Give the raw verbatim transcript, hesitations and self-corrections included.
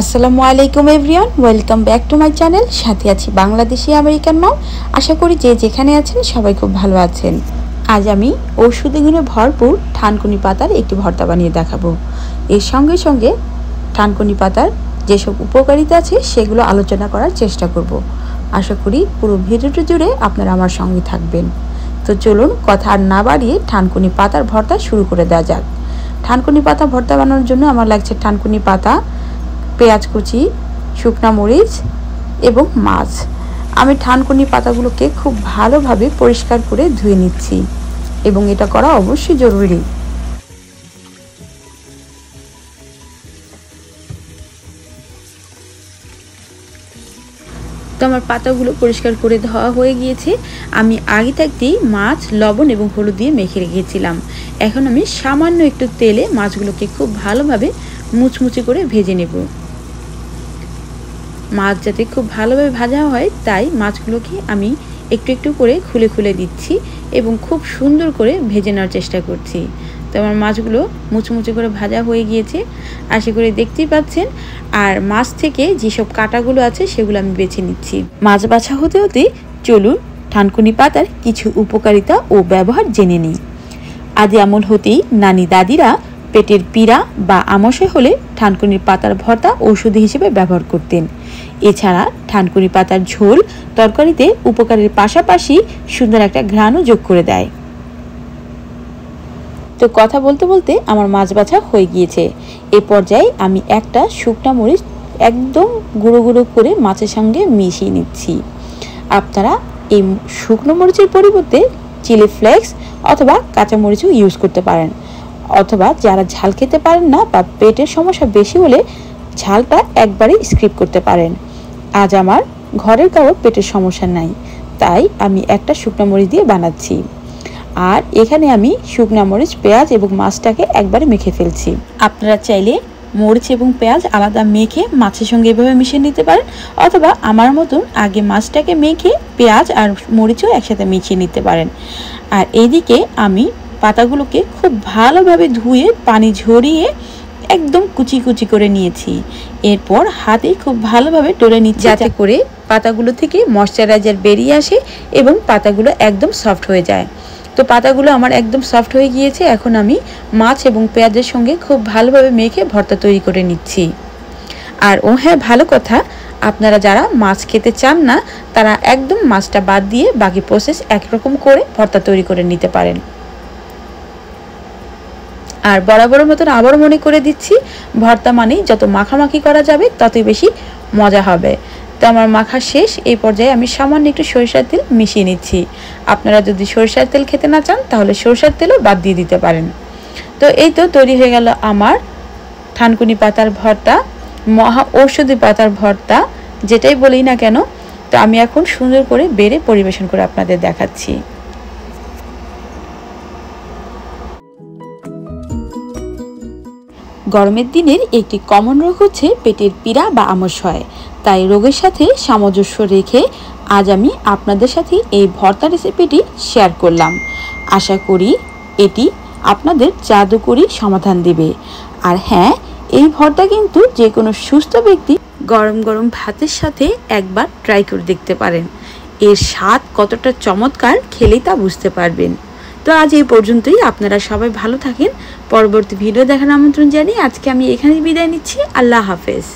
আসসালামু আলাইকুম everyone, welcome back to my channel. সাথে আছি বাংলাদেশি আমেরিকান মাম। আশা করি যে যেখানে আছেন সবাই খুব ভালো আছেন। আজ আমি ঔষধি গুণে ভরপুর থানকুনি পাতার একটি ভর্তা বানিয়ে দেখাবো। এর সঙ্গে সঙ্গে থানকুনি পাতার যেসব উপকারিতা আছে সেগুলো আলোচনা করার চেষ্টা করব। আশা করি পুরো ভিডিওটি জুড়ে আপনারা আমার সঙ্গে থাকবেন। তো চলুন কথা আর না বাড়িয়ে থানকুনি পাতার ভর্তা শুরু করে দেওয়া যাক। থানকুনি পাতা ভর্তা বানানোর জন্য আমার লাগছে থানকুনি পাতা, পেঁয়াজ কুচি, শুকনা মরিচ এবং মাছ। আমি থানকুনি পাতাগুলোকে খুব ভালোভাবে পরিষ্কার করে ধুয়ে নিচ্ছি এবং এটা করা অবশ্যই জরুরি। তো আমার পাতাগুলো পরিষ্কার করে ধোয়া হয়ে গিয়েছে। আমি আগে থাকতেই মাছ লবণ এবং হলুদ দিয়ে মেখে রেখেছিলাম। এখন আমি সামান্য একটু তেলে মাছগুলোকে খুব ভালোভাবে মুচমুচে করে ভেজে নেব। মাছ যাতে খুব ভালোভাবে ভাজা হয় তাই মাছগুলোকে আমি একটু একটু করে খুলে খুলে দিচ্ছি এবং খুব সুন্দর করে ভেজে নেওয়ার চেষ্টা করছি। তো আমার মাছগুলো মুচমুচে করে ভাজা হয়ে গিয়েছে, আশা করি দেখতেই পাচ্ছেন। আর মাছ থেকে যেসব কাঁটাগুলো আছে সেগুলো আমি বেছে নিচ্ছি। মাছ বাছা হতে হতে চলুন থানকুনি পাতার কিছু উপকারিতা ও ব্যবহার জেনে নিই। আদি আমল হতেই নানি দাদিরা পেটের পীড়া বা আমাশয় হলে থানকুনির পাতার ভর্তা ঔষধি হিসেবে ব্যবহার করতেন। এছাড়া থানকুনি পাতার ঝোল তরকারিতে উপকারের পাশাপাশি সুন্দর একটা ঘ্রাণও যোগ করে দেয়। তো কথা বলতে বলতে আমার মাছ বাছা হয়ে গিয়েছে। এ পর্যায়ে আমি একটা শুকনো মরিচ একদম গুঁড়ো গুঁড়ো করে মাছের সঙ্গে মিশিয়ে নিচ্ছি। আপনারা এই শুকনো মরিচের পরিবর্তে চিলি ফ্লেক্স অথবা কাঁচামরিচও ইউজ করতে পারেন, অথবা যারা ঝাল খেতে পারেন না বা পেটের সমস্যা বেশি হলে ঝালটা একবারেই স্কিপ করতে পারেন। আজ আমার ঘরের কারোর পেটের সমস্যা নাই, তাই আমি একটা শুকনো মরিচ দিয়ে বানাচ্ছি। আর এখানে আমি শুকনো মরিচ, পেঁয়াজ এবং মাছটাকে একবারে মেখে ফেলছি। আপনারা চাইলে মরিচ এবং পেঁয়াজ আলাদা মেখে মাছের সঙ্গে এভাবে মিশিয়ে নিতে পারেন, অথবা আমার মতন আগে মাছটাকে মেখে পেঁয়াজ আর মরিচও একসাথে মিশিয়ে নিতে পারেন। আর এইদিকে আমি পাতাগুলোকে খুব ভালোভাবে ধুয়ে পানি ঝরিয়ে একদম কুচি কুচি করে নিয়েছি। এরপর হাতে খুব ভালোভাবে ডলে নিচ্ছি যাতে করে পাতাগুলো থেকে ময়শ্চারাইজার বেরিয়ে আসে এবং পাতাগুলো একদম সফট হয়ে যায়। তো পাতাগুলো আমার একদম সফট হয়ে গিয়েছে। এখন আমি মাছ এবং পেঁয়াজের সঙ্গে খুব ভালোভাবে মেখে ভর্তা তৈরি করে নিচ্ছি। আর ও হ্যাঁ, ভালো কথা, আপনারা যারা মাছ খেতে চান না তারা একদম মাছটা বাদ দিয়ে বাকি প্রসেস একরকম করে ভর্তা তৈরি করে নিতে পারেন। আর বরাবরের মতন আবার মনে করে দিচ্ছি, ভর্তা মানেই যত মাখামাখি করা যাবে ততই বেশি মজা হবে। তো আমার মাখা শেষ। এই পর্যায়ে আমি সামান্য একটু সরিষার তেল মিশিয়ে নিচ্ছি। আপনারা যদি সরিষার তেল খেতে না চান তাহলে সরিষার তেলও বাদ দিয়ে দিতে পারেন। তো এই তো তৈরি হয়ে গেল আমার থানকুনি পাতার ভর্তা, মহা ঔষধি পাতার ভর্তা, যেটাই বলি না কেন। তো আমি এখন সুন্দর করে বেড়ে পরিবেশন করে আপনাদের দেখাচ্ছি। গরমের দিনের একটি কমন রোগ হচ্ছে পেটের পীড়া বা আমাশয়। তাই রোগের সাথে সামঞ্জস্য রেখে আজ আমি আপনাদের সাথে এই ভর্তা রেসিপিটি শেয়ার করলাম। আশা করি এটি আপনাদের জাদুকরি সমাধান দেবে। আর হ্যাঁ, এই ভর্তা কিন্তু যে কোনো সুস্থ ব্যক্তি গরম গরম ভাতের সাথে একবার ট্রাই করে দেখতে পারেন। এর স্বাদ কতটা চমৎকার খেলেই তা বুঝতে পারবেন। তো আজ এই পর্যন্তই। আপনারা সবাই ভালো থাকেন। পরবর্তী ভিডিও দেখার আমন্ত্রণ জানিয়ে আজকে আমি এখানেই বিদায় নিচ্ছি। আল্লাহ হাফেজ।